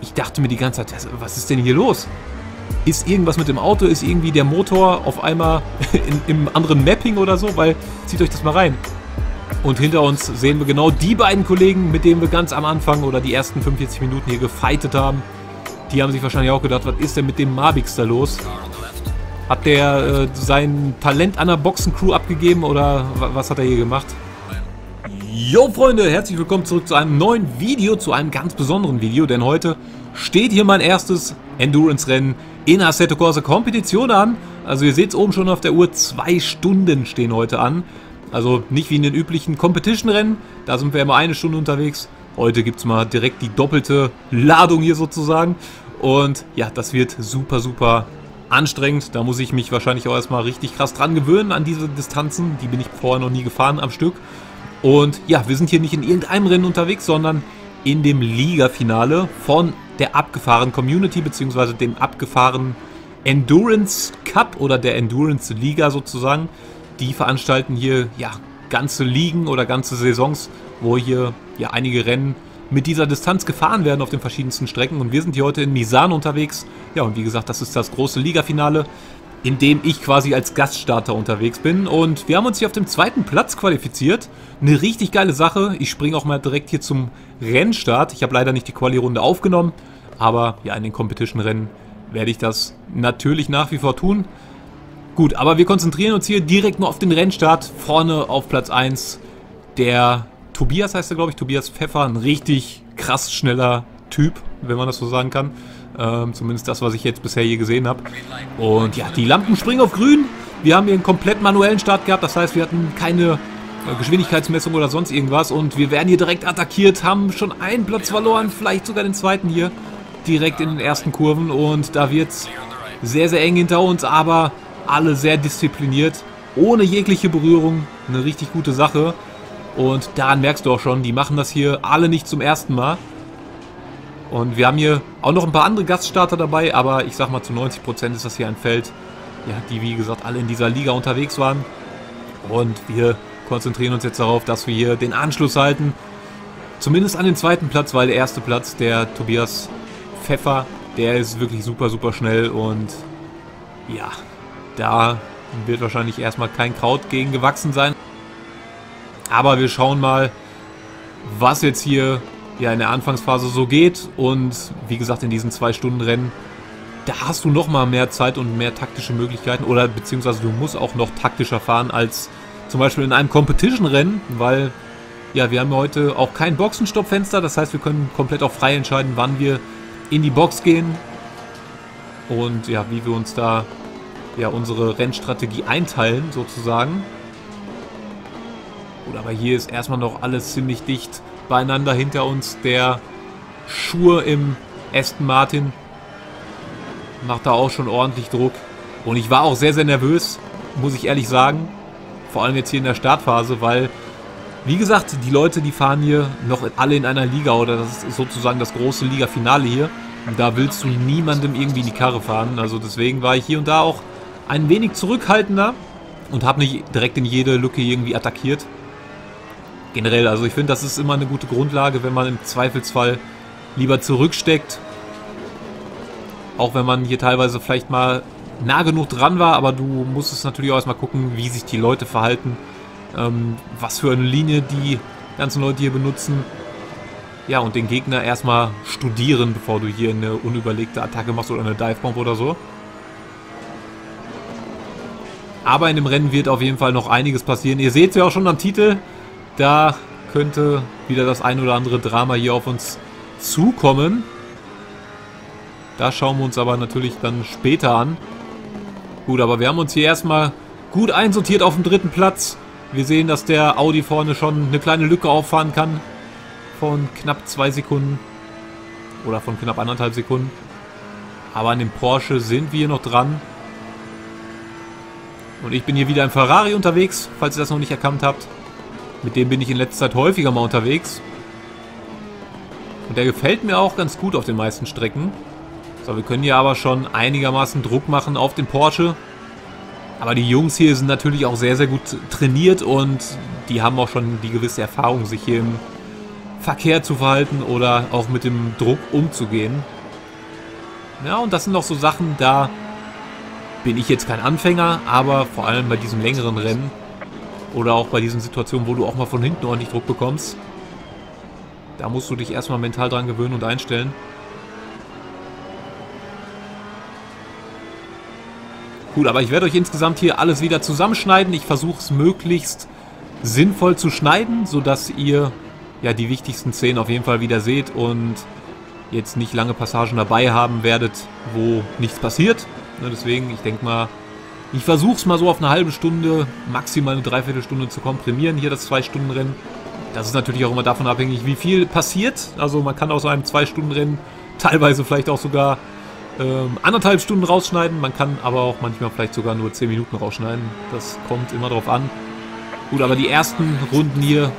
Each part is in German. Ich dachte mir die ganze Zeit, was ist denn hier los? Ist irgendwas mit dem Auto? Ist irgendwie der Motor auf einmal im anderen Mapping oder so? Weil, zieht euch das mal rein. Und hinter uns sehen wir genau die beiden Kollegen, mit denen wir ganz am Anfang oder die ersten 45 Minuten hier gefightet haben. Die haben sich wahrscheinlich auch gedacht, was ist denn mit dem Mabix da los? Hat der sein Talent an der Boxencrew abgegeben oder was hat er hier gemacht? Jo Freunde, herzlich willkommen zurück zu einem neuen Video, zu einem ganz besonderen Video, denn heute steht hier mein erstes Endurance-Rennen in Assetto Corsa Competizione an. Also ihr seht es oben schon auf der Uhr, 2 Stunden stehen heute an. Also nicht wie in den üblichen Competition-Rennen, da sind wir immer 1 Stunde unterwegs. Heute gibt es mal direkt die doppelte Ladung hier sozusagen. Und ja, das wird super, super anstrengend. Da muss ich mich wahrscheinlich auch erstmal richtig krass dran gewöhnen an diese Distanzen. Die bin ich vorher noch nie gefahren am Stück. Und ja, wir sind hier nicht in irgendeinem Rennen unterwegs, sondern in dem Liga-Finale von der Abgefahren Community bzw. dem Abgefahren Endurance Cup oder der Endurance Liga sozusagen. Die veranstalten hier ja ganze Ligen oder ganze Saisons, wo hier ja einige Rennen mit dieser Distanz gefahren werden auf den verschiedensten Strecken. Und wir sind hier heute in Misano unterwegs. Ja, und wie gesagt, das ist das große Liga-Finale, in dem ich quasi als Gaststarter unterwegs bin. Und wir haben uns hier auf dem 2. Platz qualifiziert. Eine richtig geile Sache. Ich springe auch mal direkt hier zum Rennstart. Ich habe leider nicht die Quali-Runde aufgenommen, aber ja, in den Competition-Rennen werde ich das natürlich nach wie vor tun. Gut, aber wir konzentrieren uns hier direkt nur auf den Rennstart. Vorne auf Platz 1 der Tobias, heißt er glaube ich, Tobias Pfeffer. Ein richtig krass schneller Typ, wenn man das so sagen kann. Zumindest das, was ich jetzt bisher hier gesehen habe. Und ja, die Lampen springen auf grün. Wir haben hier einen komplett manuellen Start gehabt. Das heißt, wir hatten keine Geschwindigkeitsmessung oder sonst irgendwas. Und wir werden hier direkt attackiert, haben schon einen Platz verloren. Vielleicht sogar den zweiten hier. Direkt in den ersten Kurven. Und da wird es sehr, sehr eng hinter uns. Aber alle sehr diszipliniert. Ohne jegliche Berührung. Eine richtig gute Sache. Und daran merkst du auch schon, die machen das hier alle nicht zum ersten Mal. Und wir haben hier auch noch ein paar andere Gaststarter dabei, aber ich sag mal, zu 90% ist das hier ein Feld, ja, die wie gesagt alle in dieser Liga unterwegs waren. Und wir konzentrieren uns jetzt darauf, dass wir hier den Anschluss halten. Zumindest an den 2. Platz, weil der 1. Platz, der Tobias Pfeffer, der ist wirklich super, super schnell. Und ja, da wird wahrscheinlich erstmal kein Kraut gegen gewachsen sein. Aber wir schauen mal, was jetzt hier ja in der Anfangsphase so geht. Und wie gesagt, in diesen 2-Stunden-Rennen, da hast du nochmal mehr Zeit und mehr taktische Möglichkeiten, oder beziehungsweise du musst auch noch taktischer fahren als zum Beispiel in einem Competition-Rennen, weil ja, wir haben heute auch kein Boxenstoppfenster, das heißt, wir können komplett auch frei entscheiden, wann wir in die Box gehen und ja, wie wir uns da ja unsere Rennstrategie einteilen sozusagen. Gut, aber hier ist erstmal noch alles ziemlich dicht beieinander. Hinter uns der Schur im Aston Martin macht da auch schon ordentlich Druck. Und ich war auch sehr, sehr nervös, muss ich ehrlich sagen. Vor allem jetzt hier in der Startphase, weil, wie gesagt, die Leute, die fahren hier noch alle in einer Liga, oder das ist sozusagen das große Liga-Finale hier. Und da willst du niemandem irgendwie in die Karre fahren. Also deswegen war ich hier und da auch ein wenig zurückhaltender und habe nicht direkt in jede Lücke irgendwie attackiert. Generell, also ich finde, das ist immer eine gute Grundlage, wenn man im Zweifelsfall lieber zurücksteckt. Auch wenn man hier teilweise vielleicht mal nah genug dran war, aber du musstest natürlich auch erstmal gucken, wie sich die Leute verhalten. Was für eine Linie die ganzen Leute hier benutzen. Ja, und den Gegner erstmal studieren, bevor du hier eine unüberlegte Attacke machst oder eine Divebomb oder so. Aber in dem Rennen wird auf jeden Fall noch einiges passieren. Ihr seht es ja auch schon am Titel. Da könnte wieder das ein oder andere Drama hier auf uns zukommen. Da schauen wir uns aber natürlich dann später an. Gut, aber wir haben uns hier erstmal gut einsortiert auf dem 3. Platz. Wir sehen, dass der Audi vorne schon eine kleine Lücke auffahren kann. Von knapp 2 Sekunden. Oder von knapp 1,5 Sekunden. Aber an dem Porsche sind wir hier noch dran. Und ich bin hier wieder im Ferrari unterwegs, falls ihr das noch nicht erkannt habt. Mit dem bin ich in letzter Zeit häufiger mal unterwegs. Und der gefällt mir auch ganz gut auf den meisten Strecken. So, wir können hier aber schon einigermaßen Druck machen auf den Porsche. Aber die Jungs hier sind natürlich auch sehr, sehr gut trainiert und die haben auch schon die gewisse Erfahrung, sich hier im verkehrt zu verhalten oder auch mit dem Druck umzugehen. Ja, und das sind noch so Sachen, da bin ich jetzt kein Anfänger, aber vor allem bei diesem längeren Rennen oder auch bei diesen Situationen, wo du auch mal von hinten ordentlich Druck bekommst, da musst du dich erstmal mental dran gewöhnen und einstellen. Gut, aber ich werde euch insgesamt hier alles wieder zusammenschneiden. Ich versuche es möglichst sinnvoll zu schneiden, sodass ihr ja die wichtigsten Szenen auf jeden Fall wieder seht und jetzt nicht lange Passagen dabei haben werdet, wo nichts passiert. Deswegen, ich denke mal, ich versuche es mal so auf eine halbe Stunde, maximal eine Dreiviertelstunde zu komprimieren, hier das 2-Stunden-Rennen. Das ist natürlich auch immer davon abhängig, wie viel passiert. Also man kann aus einem 2-Stunden-Rennen teilweise vielleicht auch sogar 1,5 Stunden rausschneiden. Man kann aber auch manchmal vielleicht sogar nur 10 Minuten rausschneiden. Das kommt immer drauf an. Gut, aber die ersten Runden hier,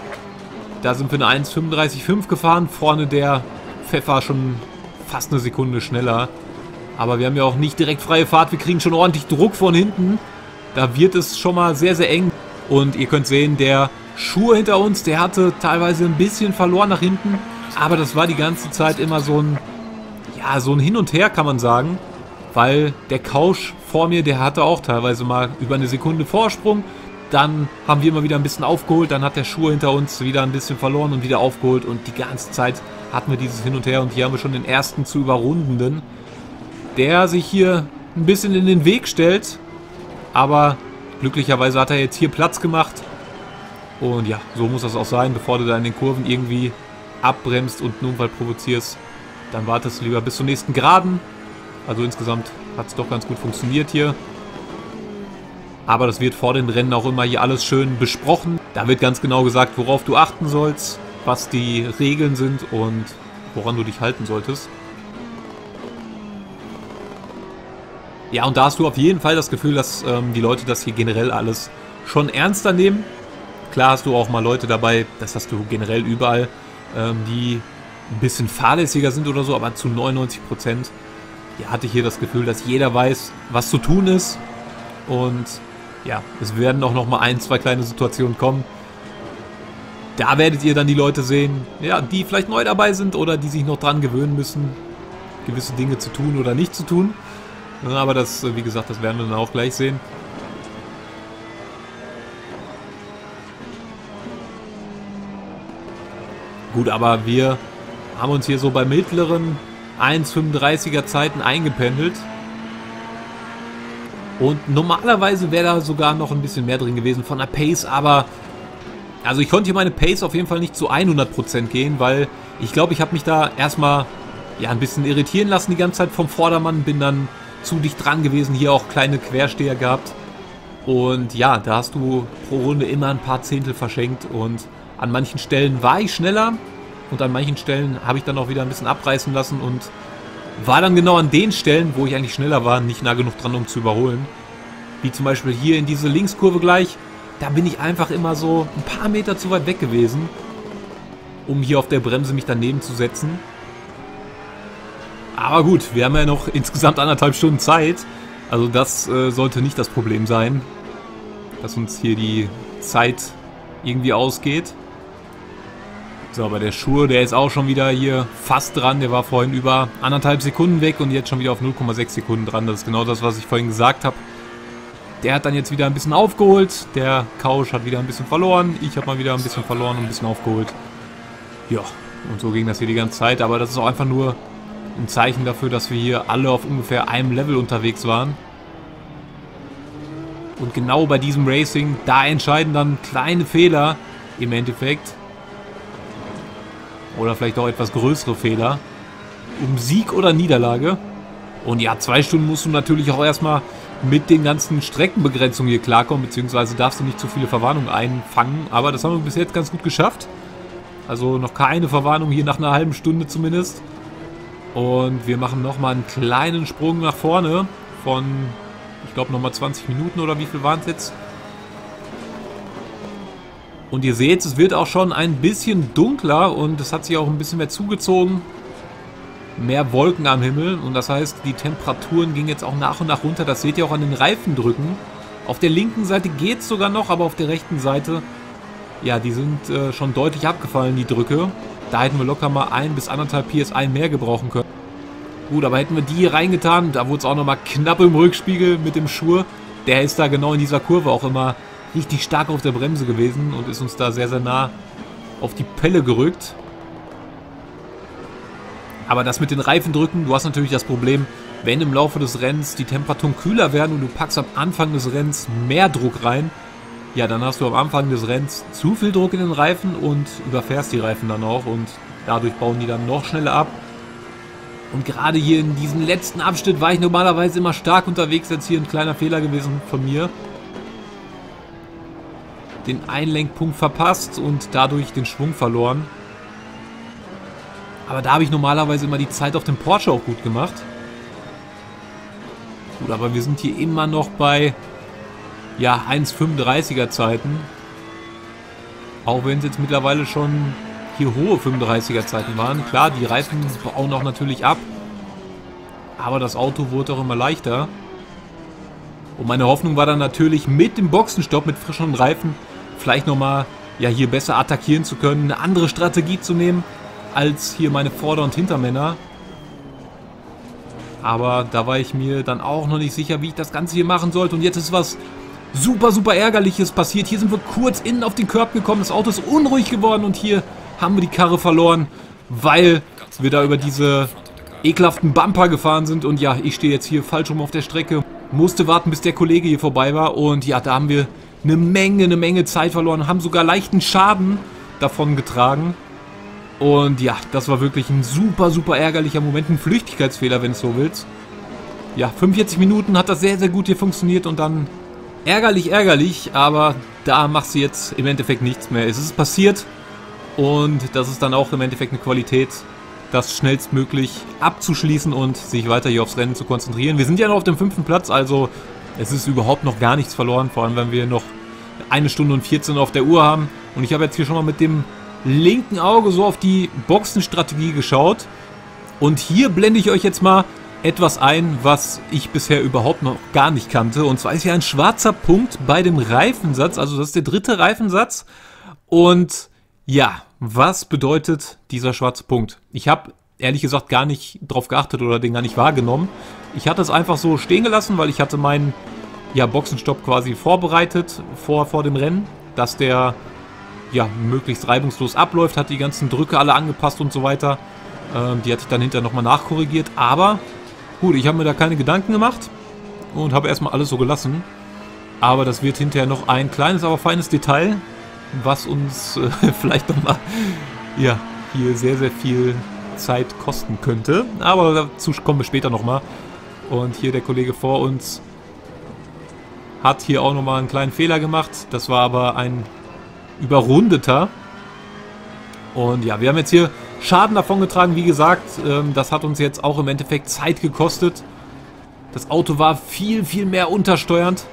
da sind wir eine 1,35,5 gefahren. Vorne der Pfeffer schon fast eine Sekunde schneller. Aber wir haben ja auch nicht direkt freie Fahrt. Wir kriegen schon ordentlich Druck von hinten. Da wird es schon mal sehr, sehr eng. Und ihr könnt sehen, der Schur hinter uns, der hatte teilweise ein bisschen verloren nach hinten. Aber das war die ganze Zeit immer so ein, ja, so ein Hin und Her, kann man sagen. Weil der Kausch vor mir, der hatte auch teilweise mal über eine Sekunde Vorsprung. Dann haben wir immer wieder ein bisschen aufgeholt. Dann hat der Schur hinter uns wieder ein bisschen verloren und wieder aufgeholt. Und die ganze Zeit hatten wir dieses Hin und Her. Und hier haben wir schon den ersten zu Überrundenden, der sich hier ein bisschen in den Weg stellt. Aber glücklicherweise hat er jetzt hier Platz gemacht. Und ja, so muss das auch sein. Bevor du da in den Kurven irgendwie abbremst und einen Unfall provozierst, dann wartest du lieber bis zur nächsten Geraden. Also insgesamt hat es doch ganz gut funktioniert hier. Aber das wird vor den Rennen auch immer hier alles schön besprochen. Da wird ganz genau gesagt, worauf du achten sollst, was die Regeln sind und woran du dich halten solltest. Ja, und da hast du auf jeden Fall das Gefühl, dass die Leute das hier generell alles schon ernster nehmen. Klar hast du auch mal Leute dabei, das hast du generell überall, die ein bisschen fahrlässiger sind oder so, aber zu 99% ja, hatte ich hier das Gefühl, dass jeder weiß, was zu tun ist. Und ja, es werden auch nochmal 1, 2 kleine Situationen kommen. Da werdet ihr dann die Leute sehen, ja, die vielleicht neu dabei sind oder die sich noch dran gewöhnen müssen, gewisse Dinge zu tun oder nicht zu tun. Aber das, wie gesagt, das werden wir dann auch gleich sehen. Gut, aber wir haben uns hier so bei mittleren 1,35er Zeiten eingependelt. Und normalerweise wäre da sogar noch ein bisschen mehr drin gewesen von der Pace, aber also ich konnte hier meine Pace auf jeden Fall nicht zu 100% gehen, weil ich glaube, ich habe mich da erstmal ja ein bisschen irritieren lassen die ganze Zeit vom Vordermann, bin dann zu dicht dran gewesen, hier auch kleine Quersteher gehabt. Und ja, da hast du pro Runde immer ein paar Zehntel verschenkt und an manchen Stellen war ich schneller und an manchen Stellen habe ich dann auch wieder ein bisschen abreißen lassen und war dann genau an den Stellen, wo ich eigentlich schneller war, nicht nah genug dran, um zu überholen. Wie zum Beispiel hier in diese Linkskurve gleich. Da bin ich einfach immer so ein paar Meter zu weit weg gewesen, um hier auf der Bremse mich daneben zu setzen. Aber gut, wir haben ja noch insgesamt 1,5 Stunden Zeit. Also das sollte nicht das Problem sein, dass uns hier die Zeit irgendwie ausgeht. So, aber der Schur, der ist auch schon wieder hier fast dran. Der war vorhin über 1,5 Sekunden weg und jetzt schon wieder auf 0,6 Sekunden dran. Das ist genau das, was ich vorhin gesagt habe. Der hat dann jetzt wieder ein bisschen aufgeholt. Der Kausch hat wieder ein bisschen verloren. Ich habe mal wieder ein bisschen verloren und ein bisschen aufgeholt. Ja, und so ging das hier die ganze Zeit. Aber das ist auch einfach nur ein Zeichen dafür, dass wir hier alle auf ungefähr einem Level unterwegs waren. Und genau bei diesem Racing, da entscheiden dann kleine Fehler im Endeffekt. Oder vielleicht auch etwas größere Fehler um Sieg oder Niederlage. Und ja, 2 Stunden musst du natürlich auch erstmal mit den ganzen Streckenbegrenzungen hier klarkommen, beziehungsweise darfst du nicht zu viele Verwarnungen einfangen. Aber das haben wir bis jetzt ganz gut geschafft. Also noch keine Verwarnung hier nach einer halben Stunde zumindest. Und wir machen nochmal einen kleinen Sprung nach vorne von, ich glaube, nochmal 20 Minuten oder wie viel waren es jetzt? Und ihr seht, es wird auch schon ein bisschen dunkler und es hat sich auch ein bisschen mehr zugezogen. Mehr Wolken am Himmel und das heißt, die Temperaturen gingen jetzt auch nach und nach runter. Das seht ihr auch an den Reifendrücken. Auf der linken Seite geht es sogar noch, aber auf der rechten Seite, ja, die sind schon deutlich abgefallen, die Drücke. Da hätten wir locker mal 1 bis 1,5 PSI mehr gebrauchen können. Gut, aber hätten wir die hier reingetan, da wurde es auch nochmal knapp im Rückspiegel mit dem Schur. Der ist da genau in dieser Kurve auch immer richtig stark auf der Bremse gewesen und ist uns da sehr, sehr nah auf die Pelle gerückt. Aber das mit den Reifen drücken, du hast natürlich das Problem, wenn im Laufe des Rennens die Temperaturen kühler werden und du packst am Anfang des Rennens mehr Druck rein, ja, dann hast du am Anfang des Rennens zu viel Druck in den Reifen und überfährst die Reifen dann auch und dadurch bauen die dann noch schneller ab. Und gerade hier in diesem letzten Abschnitt war ich normalerweise immer stark unterwegs, jetzt hier ein kleiner Fehler gewesen von mir. Den Einlenkpunkt verpasst und dadurch den Schwung verloren. Aber da habe ich normalerweise immer die Zeit auf dem Porsche auch gut gemacht. Gut, aber wir sind hier immer noch bei, ja, 1,35er Zeiten. Auch wenn es jetzt mittlerweile schon hier hohe 35er Zeiten waren. Klar, die Reifen bauen auch natürlich ab. Aber das Auto wurde auch immer leichter. Und meine Hoffnung war dann natürlich mit dem Boxenstopp, mit frischeren Reifen, vielleicht nochmal, ja, hier besser attackieren zu können. Eine andere Strategie zu nehmen, als hier meine Vorder- und Hintermänner. Aber da war ich mir dann auch noch nicht sicher, wie ich das Ganze hier machen sollte. Und jetzt ist was super, super Ärgerliches passiert. Hier sind wir kurz innen auf den Curb gekommen. Das Auto ist unruhig geworden und hier haben wir die Karre verloren, weil wir da über diese ekelhaften Bumper gefahren sind. Und ja, ich stehe jetzt hier falsch rum auf der Strecke. Musste warten, bis der Kollege hier vorbei war. Und ja, da haben wir eine Menge Zeit verloren. Haben sogar leichten Schaden davon getragen. Und ja, das war wirklich ein super, super ärgerlicher Moment. Ein Flüchtigkeitsfehler, wenn du so willst. Ja, 45 Minuten hat das sehr, sehr gut hier funktioniert. Und dann ärgerlich. Aber da machst du jetzt im Endeffekt nichts mehr. Es ist passiert. Und das ist dann auch im Endeffekt eine Qualität, das schnellstmöglich abzuschließen und sich weiter hier aufs Rennen zu konzentrieren. Wir sind ja noch auf dem 5. Platz. Also es ist überhaupt noch gar nichts verloren. Vor allem, wenn wir noch 1 Stunde und 14 auf der Uhr haben. Und ich habe jetzt hier schon mal mit dem linken Auge so auf die Boxenstrategie geschaut. Und hier blende ich euch jetzt mal etwas ein, was ich bisher überhaupt noch gar nicht kannte. Und zwar ist hier ein schwarzer Punkt bei dem Reifensatz. Also das ist der 3. Reifensatz. Und ja, was bedeutet dieser schwarze Punkt? Ich habe ehrlich gesagt gar nicht drauf geachtet oder den gar nicht wahrgenommen. Ich hatte es einfach so stehen gelassen, weil ich hatte meinen, ja, Boxenstopp quasi vorbereitet vor dem Rennen, dass der, ja, möglichst reibungslos abläuft, hat die ganzen Drücke alle angepasst und so weiter. Die hatte ich dann hinterher nochmal nachkorrigiert, aber gut, ich habe mir da keine Gedanken gemacht und habe erstmal alles so gelassen. Aber das wird hinterher noch ein kleines, aber feines Detail, was uns vielleicht nochmal, ja, hier sehr, sehr viel Zeit kosten könnte. Aber dazu kommen wir später nochmal. Und hier der Kollege vor uns hat hier auch nochmal einen kleinen Fehler gemacht. Das war aber ein überrundeter. Und ja, wir haben jetzt hier Schaden davongetragen, wie gesagt, das hat uns jetzt auch im Endeffekt Zeit gekostet. Das Auto war viel, viel mehr untersteuernd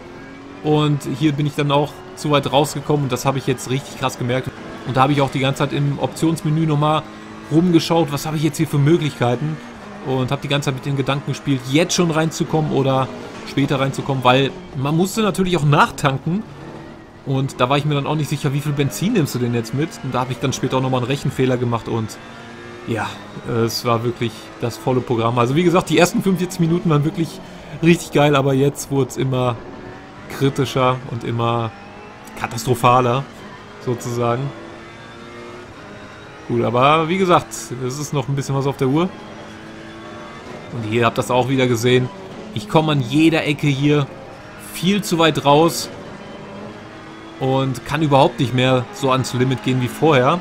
und hier bin ich dann auch zu weit rausgekommen und das habe ich jetzt richtig krass gemerkt. Und da habe ich auch die ganze Zeit im Optionsmenü nochmal rumgeschaut, was habe ich jetzt hier für Möglichkeiten und habe die ganze Zeit mit den Gedanken gespielt, jetzt schon reinzukommen oder später reinzukommen, weil man musste natürlich auch nachtanken. Und da war ich mir dann auch nicht sicher, wie viel Benzin nimmst du denn jetzt mit? Und da habe ich dann später auch nochmal einen Rechenfehler gemacht und ja, es war wirklich das volle Programm. Also wie gesagt, die ersten 45 Minuten waren wirklich richtig geil, aber jetzt wurde es immer kritischer und immer katastrophaler sozusagen. Gut, aber wie gesagt, es ist noch ein bisschen was auf der Uhr. Und ihr habt das auch wieder gesehen. Ich komme an jeder Ecke hier viel zu weit raus. Und kann überhaupt nicht mehr so ans Limit gehen wie vorher.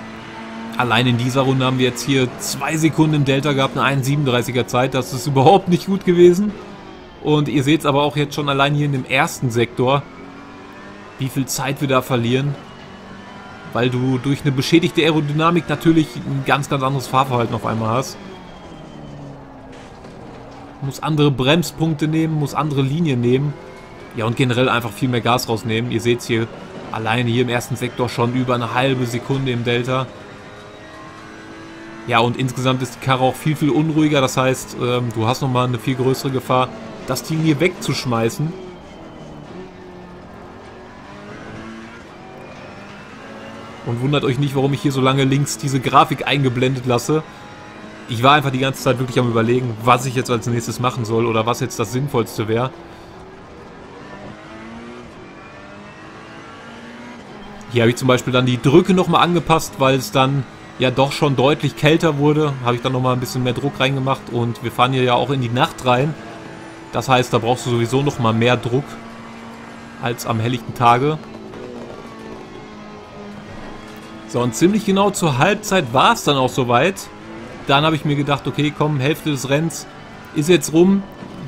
Allein in dieser Runde haben wir jetzt hier 2 Sekunden im Delta gehabt, eine 1,37er Zeit. Das ist überhaupt nicht gut gewesen. Und ihr seht es aber auch jetzt schon allein hier in dem ersten Sektor, wie viel Zeit wir da verlieren. Weil du durch eine beschädigte Aerodynamik natürlich ein ganz, ganz anderes Fahrverhalten auf einmal hast. Muss andere Bremspunkte nehmen, muss andere Linien nehmen. Ja, und generell einfach viel mehr Gas rausnehmen. Ihr seht es hier. Alleine hier im ersten Sektor schon über eine halbe Sekunde im Delta. Ja, und insgesamt ist die Karre auch viel, viel unruhiger. Das heißt, du hast nochmal eine viel größere Gefahr, das Ding hier wegzuschmeißen. Und wundert euch nicht, warum ich hier so lange links diese Grafik eingeblendet lasse. Ich war einfach die ganze Zeit wirklich am Überlegen, was ich jetzt als nächstes machen soll oder was jetzt das Sinnvollste wäre. Hier habe ich zum Beispiel dann die Drücke nochmal angepasst, weil es dann ja doch schon deutlich kälter wurde. Habe ich dann nochmal ein bisschen mehr Druck reingemacht und wir fahren hier ja auch in die Nacht rein. Das heißt, da brauchst du sowieso nochmal mehr Druck als am helllichten Tage. So, und ziemlich genau zur Halbzeit war es dann auch soweit. Dann habe ich mir gedacht, okay, komm, Hälfte des Rennens ist jetzt rum.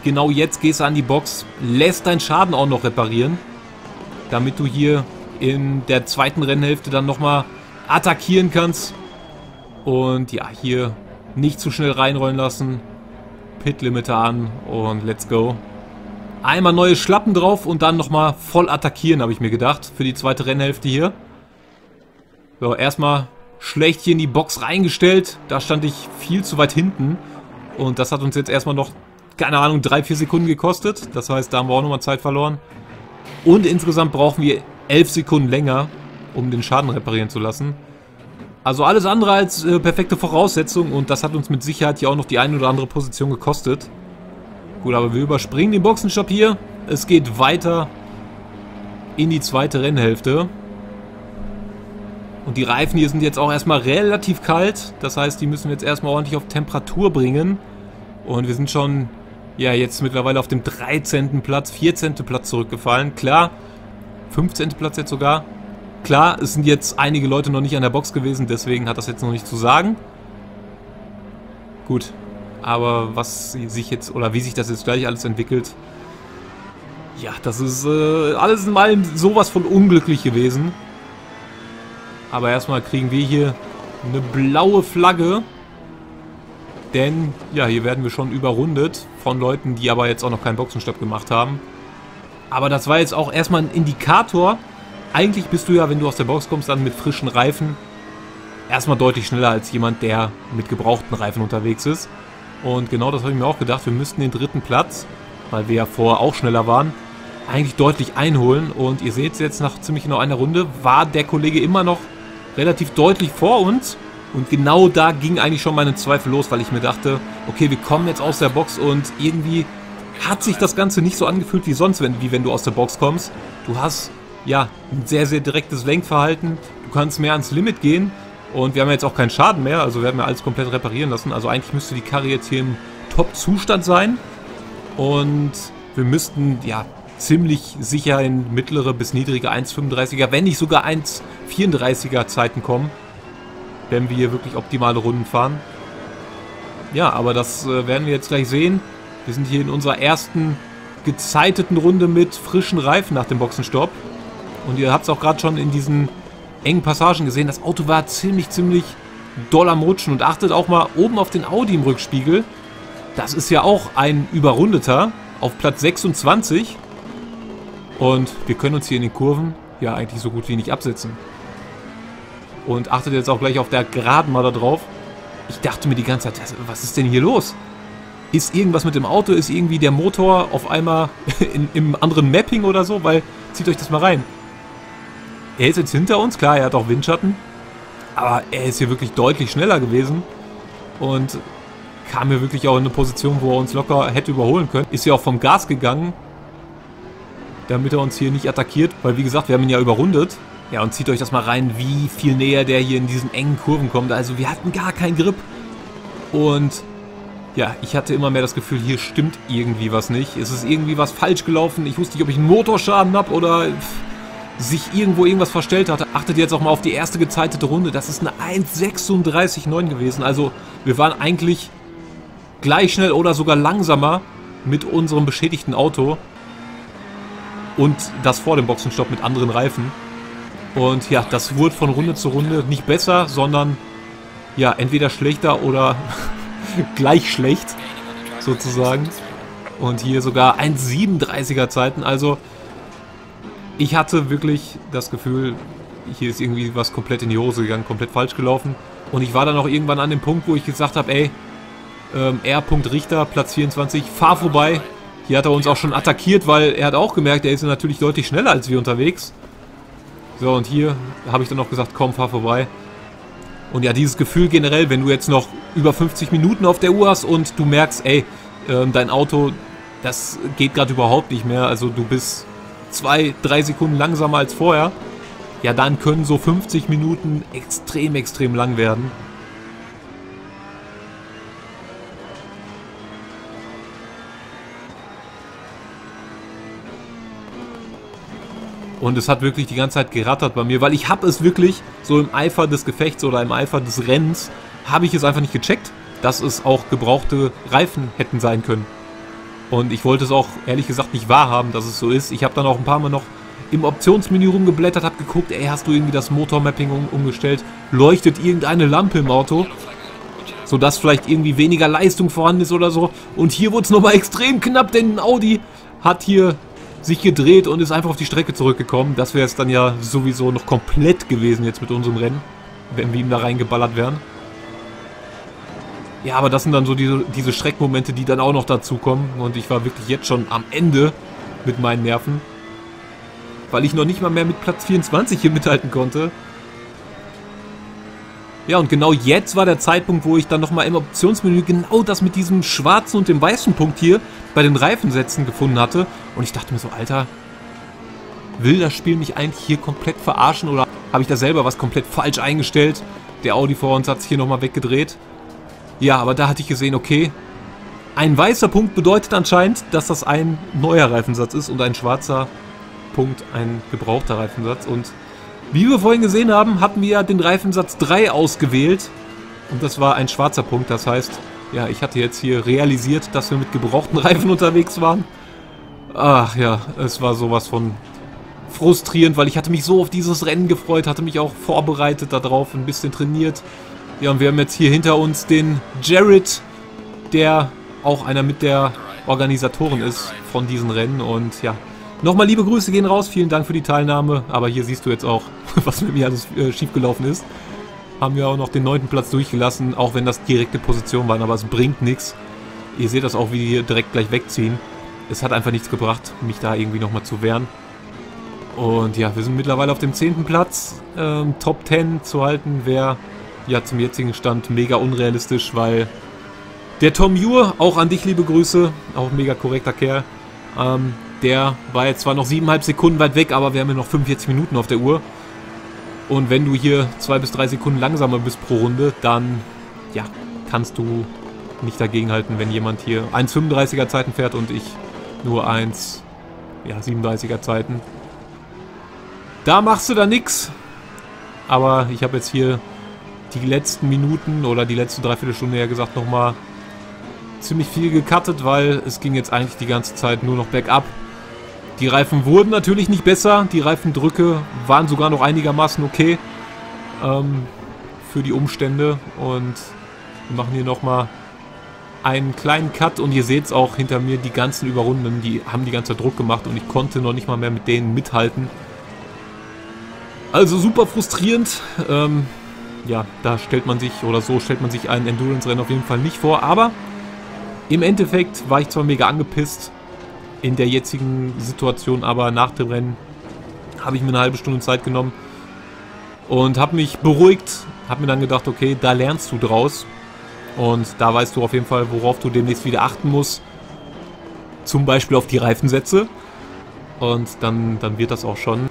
Genau jetzt gehst du an die Box, lässt deinen Schaden auch noch reparieren, damit du hier in der zweiten Rennhälfte dann nochmal attackieren kannst. Und ja, hier nicht zu schnell reinrollen lassen. Pit-Limiter an und let's go. Einmal neue Schlappen drauf und dann nochmal voll attackieren, habe ich mir gedacht, für die zweite Rennhälfte hier. So, erstmal schlecht hier in die Box reingestellt. Da stand ich viel zu weit hinten. Und das hat uns jetzt erstmal noch, keine Ahnung, 3-4 Sekunden gekostet. Das heißt, da haben wir auch nochmal Zeit verloren. Und insgesamt brauchen wir 11 Sekunden länger, um den Schaden reparieren zu lassen. Also alles andere als perfekte Voraussetzung. Und das hat uns mit Sicherheit hier auch noch die ein oder andere Position gekostet. Gut, aber wir überspringen den Boxenstopp hier. Es geht weiter in die zweite Rennhälfte. Und die Reifen hier sind jetzt auch erstmal relativ kalt. Das heißt, die müssen wir jetzt erstmal ordentlich auf Temperatur bringen. Und wir sind schon, ja, jetzt mittlerweile auf dem 13. Platz, 14. Platz zurückgefallen. Klar, 15. Platz jetzt sogar. Klar, es sind jetzt einige Leute noch nicht an der Box gewesen, deswegen hat das jetzt noch nicht zu sagen. Gut, aber was sich jetzt, oder wie sich das jetzt gleich alles entwickelt, ja, das ist alles in allem sowas von unglücklich gewesen. Aber erstmal kriegen wir hier eine blaue Flagge. Denn, ja, hier werden wir schon überrundet von Leuten, die aber jetzt auch noch keinen Boxenstopp gemacht haben. Aber das war jetzt auch erstmal ein Indikator. Eigentlich bist du ja, wenn du aus der Box kommst, dann mit frischen Reifen erstmal deutlich schneller als jemand, der mit gebrauchten Reifen unterwegs ist. Und genau das habe ich mir auch gedacht. Wir müssten den dritten Platz, weil wir ja vorher auch schneller waren, eigentlich deutlich einholen. Und ihr seht es jetzt, nach ziemlich genau einer Runde war der Kollege immer noch relativ deutlich vor uns. Und genau da ging eigentlich schon meine Zweifel los, weil ich mir dachte, okay, wir kommen jetzt aus der Box und irgendwie hat sich das Ganze nicht so angefühlt wie sonst, wie wenn du aus der Box kommst. Du hast ja ein sehr, sehr direktes Lenkverhalten, du kannst mehr ans Limit gehen und wir haben jetzt auch keinen Schaden mehr, also wir haben ja alles komplett reparieren lassen. Also eigentlich müsste die Karre jetzt hier im Top-Zustand sein und wir müssten, ja, ziemlich sicher in mittlere bis niedrige 1,35er, wenn nicht sogar 1,34er Zeiten kommen, wenn wir hier wirklich optimale Runden fahren. Ja, aber das werden wir jetzt gleich sehen. Wir sind hier in unserer ersten gezeiteten Runde mit frischen Reifen nach dem Boxenstopp. Und ihr habt es auch gerade schon in diesen engen Passagen gesehen, das Auto war ziemlich doll am Rutschen. Und achtet auch mal oben auf den Audi im Rückspiegel. Das ist ja auch ein Überrundeter auf Platz 26. Und wir können uns hier in den Kurven ja eigentlich so gut wie nicht absetzen. Und achtet jetzt auch gleich auf der Geraden mal da drauf. Ich dachte mir die ganze Zeit, was ist denn hier los? Ist irgendwas mit dem Auto? Ist irgendwie der Motor auf einmal im anderen Mapping oder so? Weil, zieht euch das mal rein. Er ist jetzt hinter uns, klar, er hat auch Windschatten. Aber er ist hier wirklich deutlich schneller gewesen. Und kam hier wirklich auch in eine Position, wo er uns locker hätte überholen können. Ist hier auch vom Gas gegangen, damit er uns hier nicht attackiert, weil wie gesagt, wir haben ihn ja überrundet. Ja, und zieht euch das mal rein, wie viel näher der hier in diesen engen Kurven kommt. Also wir hatten gar keinen Grip. Und ja, ich hatte immer mehr das Gefühl, hier stimmt irgendwie was nicht. Es ist irgendwie was falsch gelaufen. Ich wusste nicht, ob ich einen Motorschaden habe oder sich irgendwo irgendwas verstellt hatte. Achtet jetzt auch mal auf die erste gezeitete Runde. Das ist eine 1,36,9 gewesen. Also wir waren eigentlich gleich schnell oder sogar langsamer mit unserem beschädigten Auto. Und das vor dem Boxenstopp mit anderen Reifen. Und ja, das wurde von Runde zu Runde nicht besser, sondern ja, entweder schlechter oder gleich schlecht, sozusagen. Und hier sogar 1,37er Zeiten. Also, ich hatte wirklich das Gefühl, hier ist irgendwie was komplett in die Hose gegangen, komplett falsch gelaufen. Und ich war dann auch irgendwann an dem Punkt, wo ich gesagt habe, ey, R. Richter, Platz 24, fahr vorbei. Hier hat er uns auch schon attackiert, weil er hat auch gemerkt, er ist natürlich deutlich schneller als wir unterwegs. So, und hier habe ich dann noch gesagt, komm, fahr vorbei. Und ja, dieses Gefühl generell, wenn du jetzt noch über 50 Minuten auf der Uhr hast und du merkst, ey, dein Auto, das geht gerade überhaupt nicht mehr. Also du bist 2-3 Sekunden langsamer als vorher. Ja, dann können so 50 Minuten extrem, extrem lang werden. Und es hat wirklich die ganze Zeit gerattert bei mir, weil ich habe es wirklich so im Eifer des Gefechts oder im Eifer des Rennens, habe ich es einfach nicht gecheckt, dass es auch gebrauchte Reifen hätten sein können. Und ich wollte es auch ehrlich gesagt nicht wahrhaben, dass es so ist. Ich habe dann auch ein paar Mal noch im Optionsmenü rumgeblättert, habe geguckt, ey, hast du irgendwie das Motormapping umgestellt? Leuchtet irgendeine Lampe im Auto, sodass vielleicht irgendwie weniger Leistung vorhanden ist oder so. Und hier wurde es nochmal extrem knapp, denn ein Audi hat hier sich gedreht und ist einfach auf die Strecke zurückgekommen. Das wäre es dann ja sowieso noch komplett gewesen jetzt mit unserem Rennen, wenn wir ihm da reingeballert wären. Ja, aber das sind dann so diese Schreckmomente, die dann auch noch dazukommen. Und ich war wirklich jetzt schon am Ende mit meinen Nerven, weil ich noch nicht mal mehr mit Platz 24 hier mithalten konnte. Ja, und genau jetzt war der Zeitpunkt, wo ich dann nochmal im Optionsmenü genau das mit diesem schwarzen und dem weißen Punkt hier bei den Reifensätzen gefunden hatte. Und ich dachte mir so, Alter, will das Spiel mich eigentlich hier komplett verarschen oder habe ich da selber was komplett falsch eingestellt? Der Audi vor uns hat sich hier nochmal weggedreht. Ja, aber da hatte ich gesehen, okay, ein weißer Punkt bedeutet anscheinend, dass das ein neuer Reifensatz ist und ein schwarzer Punkt ein gebrauchter Reifensatz. Und wie wir vorhin gesehen haben, hatten wir den Reifensatz 3 ausgewählt und das war ein schwarzer Punkt, das heißt, ja, ich hatte jetzt hier realisiert, dass wir mit gebrauchten Reifen unterwegs waren. Ach ja, es war sowas von frustrierend, weil ich hatte mich so auf dieses Rennen gefreut, hatte mich auch vorbereitet darauf, ein bisschen trainiert. Ja, und wir haben jetzt hier hinter uns den Jared, der auch einer mit der Organisatoren ist von diesen Rennen und ja. Nochmal liebe Grüße gehen raus, vielen Dank für die Teilnahme, aber hier siehst du jetzt auch, was mit mir alles schiefgelaufen ist. Haben wir auch noch den 9. Platz durchgelassen, auch wenn das direkte Positionen waren, aber es bringt nichts. Ihr seht das auch, wie die hier direkt gleich wegziehen. Es hat einfach nichts gebracht, mich da irgendwie nochmal zu wehren. Und ja, wir sind mittlerweile auf dem 10. Platz. Top 10 zu halten wäre ja zum jetzigen Stand mega unrealistisch, weil der Tom Jure, auch an dich liebe Grüße, auch ein mega korrekter Kerl, der war jetzt zwar noch 7,5 Sekunden weit weg, aber wir haben ja noch 45 Minuten auf der Uhr. Und wenn du hier 2 bis 3 Sekunden langsamer bist pro Runde, dann ja, kannst du nicht dagegen halten, wenn jemand hier 1,35er Zeiten fährt und ich nur 1,37er Zeiten. Da machst du dann nix. Aber ich habe jetzt hier die letzten Minuten oder die letzte Dreiviertelstunde ja gesagt nochmal ziemlich viel gecuttet, weil es ging jetzt eigentlich die ganze Zeit nur noch bergab. Die Reifen wurden natürlich nicht besser, die Reifendrücke waren sogar noch einigermaßen okay für die Umstände und wir machen hier nochmal einen kleinen Cut und ihr seht es auch hinter mir, die ganzen Überrunden, die haben die ganze Zeit Druck gemacht und ich konnte noch nicht mal mehr mit denen mithalten. Also super frustrierend, ja, da stellt man sich, oder so stellt man sich ein Endurance-Rennen auf jeden Fall nicht vor, aber im Endeffekt war ich zwar mega angepisst in der jetzigen Situation, aber nach dem Rennen habe ich mir eine halbe Stunde Zeit genommen und habe mich beruhigt, habe mir dann gedacht, okay, da lernst du draus und da weißt du auf jeden Fall, worauf du demnächst wieder achten musst, zum Beispiel auf die Reifensätze und dann wird das auch schon.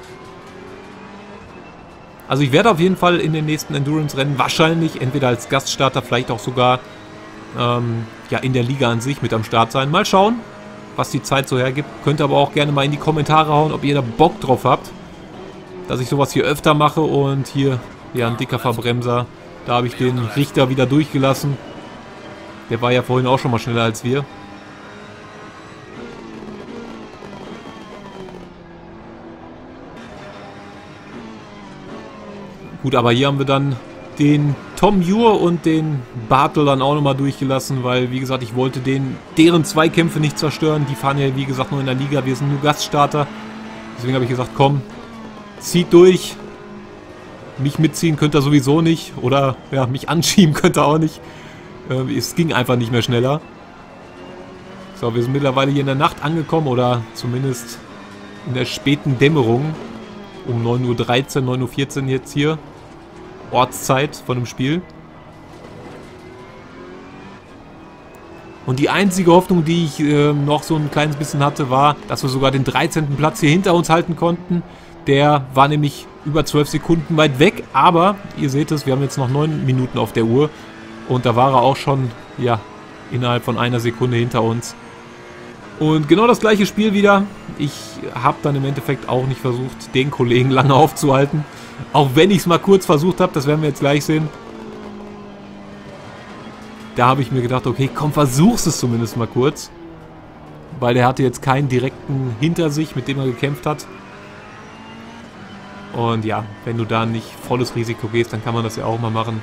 Also ich werde auf jeden Fall in den nächsten Endurance-Rennen wahrscheinlich entweder als Gaststarter, vielleicht auch sogar ja, in der Liga an sich mit am Start sein. Mal schauen, was die Zeit so hergibt. Könnt ihr aber auch gerne mal in die Kommentare hauen, ob ihr da Bock drauf habt, dass ich sowas hier öfter mache. Und hier, ja, ein dicker Verbremser. Da habe ich den Richter wieder durchgelassen. Der war ja vorhin auch schon mal schneller als wir. Gut, aber hier haben wir dann den Tom Jure und den Bartel dann auch nochmal durchgelassen, weil, wie gesagt, ich wollte deren Zweikämpfe nicht zerstören. Die fahren ja, wie gesagt, nur in der Liga. Wir sind nur Gaststarter. Deswegen habe ich gesagt, komm, zieht durch. Mich mitziehen könnt ihr sowieso nicht. Oder, ja, mich anschieben könnt ihr auch nicht. Es ging einfach nicht mehr schneller. So, wir sind mittlerweile hier in der Nacht angekommen oder zumindest in der späten Dämmerung. um 9:13 Uhr, 9:14 Uhr jetzt hier. Ortszeit von dem Spiel. Und die einzige Hoffnung, die ich noch so ein kleines bisschen hatte, war, dass wir sogar den 13. Platz hier hinter uns halten konnten. Der war nämlich über 12 Sekunden weit weg, aber ihr seht es, wir haben jetzt noch 9 Minuten auf der Uhr. Und da war er auch schon, ja, innerhalb von einer Sekunde hinter uns. Und genau das gleiche Spiel wieder. Ich habe dann im Endeffekt auch nicht versucht, den Kollegen lange aufzuhalten. Auch wenn ich es mal kurz versucht habe, das werden wir jetzt gleich sehen. Da habe ich mir gedacht, okay, komm, versuch's es zumindest mal kurz. Weil der hatte jetzt keinen direkten hinter sich, mit dem er gekämpft hat. Und ja, wenn du da nicht volles Risiko gehst, dann kann man das ja auch mal machen.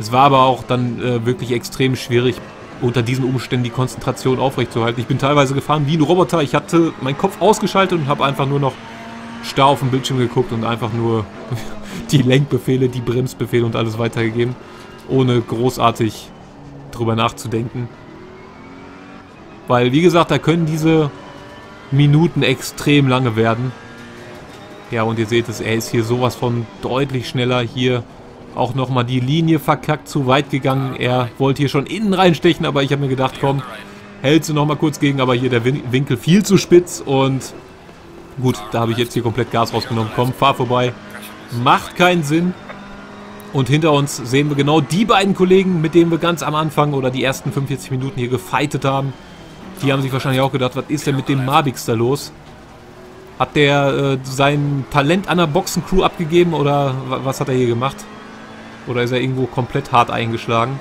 Es war aber auch dann wirklich extrem schwierig, unter diesen Umständen die Konzentration aufrechtzuerhalten. Ich bin teilweise gefahren wie ein Roboter. Ich hatte meinen Kopf ausgeschaltet und habe einfach nur noch starr auf den Bildschirm geguckt und einfach nur die Lenkbefehle, die Bremsbefehle und alles weitergegeben, ohne großartig drüber nachzudenken. Weil, wie gesagt, da können diese Minuten extrem lange werden. Ja, und ihr seht es, er ist hier sowas von deutlich schneller. Hier auch nochmal die Linie verkackt, zu weit gegangen. Er wollte hier schon innen reinstechen, aber ich habe mir gedacht, komm, hältst du nochmal kurz gegen. Aber hier der Winkel viel zu spitz und gut, da habe ich jetzt hier komplett Gas rausgenommen. Komm, fahr vorbei. Macht keinen Sinn. Und hinter uns sehen wir genau die beiden Kollegen, mit denen wir ganz am Anfang oder die ersten 45 Minuten hier gefeitet haben. Die haben sich wahrscheinlich auch gedacht, was ist denn mit dem Mabix da los? Hat der sein Talent an der Boxencrew abgegeben oder was hat er hier gemacht? Oder ist er irgendwo komplett hart eingeschlagen?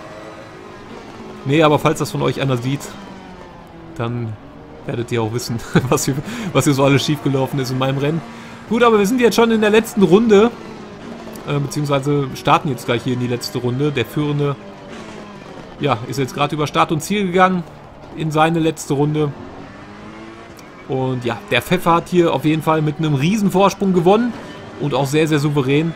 Nee, aber falls das von euch einer sieht, dann werdet ihr auch wissen, was hier so alles schiefgelaufen ist in meinem Rennen. Gut, aber wir sind jetzt schon in der letzten Runde, beziehungsweise starten jetzt gleich hier in die letzte Runde. Der Führende, ja, ist jetzt gerade über Start und Ziel gegangen in seine letzte Runde. Und ja, der Pfeffer hat hier auf jeden Fall mit einem riesen Vorsprung gewonnen und auch sehr, sehr souverän.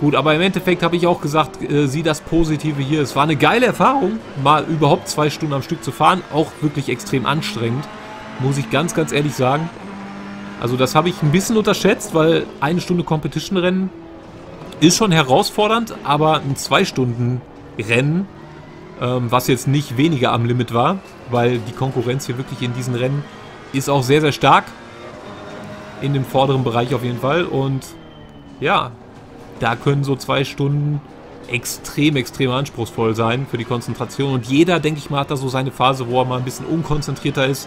Gut, aber im Endeffekt habe ich auch gesagt, sieh das Positive hier. Es war eine geile Erfahrung, mal überhaupt 2 Stunden am Stück zu fahren. Auch wirklich extrem anstrengend, muss ich ganz, ganz ehrlich sagen. Also das habe ich ein bisschen unterschätzt, weil 1 Stunde Competition-Rennen ist schon herausfordernd, aber ein 2-Stunden-Rennen, was jetzt nicht weniger am Limit war, weil die Konkurrenz hier wirklich in diesen Rennen ist auch sehr, sehr stark. In dem vorderen Bereich auf jeden Fall. Und ja, da können so 2 Stunden extrem, extrem anspruchsvoll sein für die Konzentration. Und jeder, denke ich mal, hat da so seine Phase, wo er mal ein bisschen unkonzentrierter ist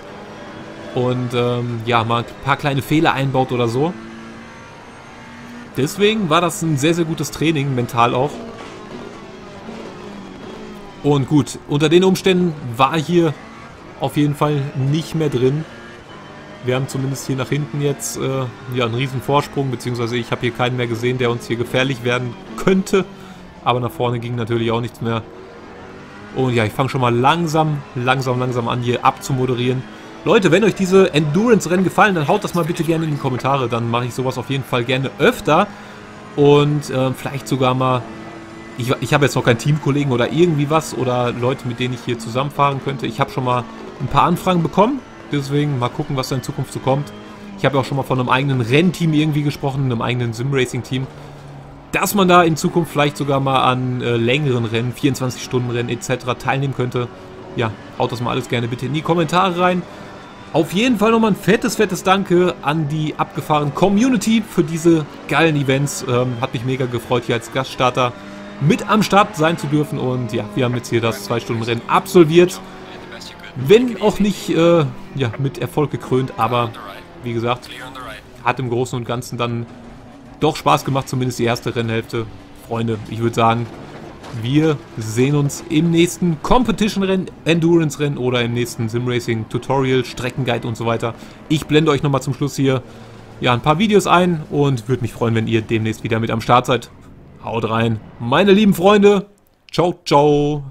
und ja, mal ein paar kleine Fehler einbaut oder so. Deswegen war das ein sehr, sehr gutes Training, mental auch. Und gut, unter den Umständen war hier auf jeden Fall nicht mehr drin. Wir haben zumindest hier nach hinten jetzt ja, einen riesen Vorsprung, beziehungsweise ich habe hier keinen mehr gesehen, der uns hier gefährlich werden könnte. Aber nach vorne ging natürlich auch nichts mehr. Und ja, ich fange schon mal langsam an, hier abzumoderieren. Leute, wenn euch diese Endurance-Rennen gefallen, dann haut das mal bitte gerne in die Kommentare. Dann mache ich sowas auf jeden Fall gerne öfter. Und vielleicht sogar mal... Ich habe jetzt noch keinen Teamkollegen oder irgendwie was oder Leute, mit denen ich hier zusammenfahren könnte. Ich habe schon mal ein paar Anfragen bekommen, deswegen mal gucken, was da in Zukunft so kommt. Ich habe auch schon mal von einem eigenen Rennteam irgendwie gesprochen, einem eigenen Sim-Racing-Team. Dass man da in Zukunft vielleicht sogar mal an längeren Rennen, 24-Stunden-Rennen etc. teilnehmen könnte. Ja, haut das mal alles gerne bitte in die Kommentare rein. Auf jeden Fall nochmal ein fettes, fettes Danke an die Abgefahren Community für diese geilen Events. Hat mich mega gefreut, hier als Gaststarter mit am Start sein zu dürfen. Und ja, wir haben jetzt hier das 2-Stunden-Rennen absolviert. Wenn auch nicht ja, mit Erfolg gekrönt, aber wie gesagt, hat im Großen und Ganzen dann doch Spaß gemacht, zumindest die erste Rennhälfte. Freunde, ich würde sagen, wir sehen uns im nächsten Competition-Rennen, Endurance-Rennen oder im nächsten Sim-Racing-Tutorial, Streckenguide und so weiter. Ich blende euch nochmal zum Schluss hier ja, ein paar Videos ein und würde mich freuen, wenn ihr demnächst wieder mit am Start seid. Haut rein, meine lieben Freunde. Ciao, ciao.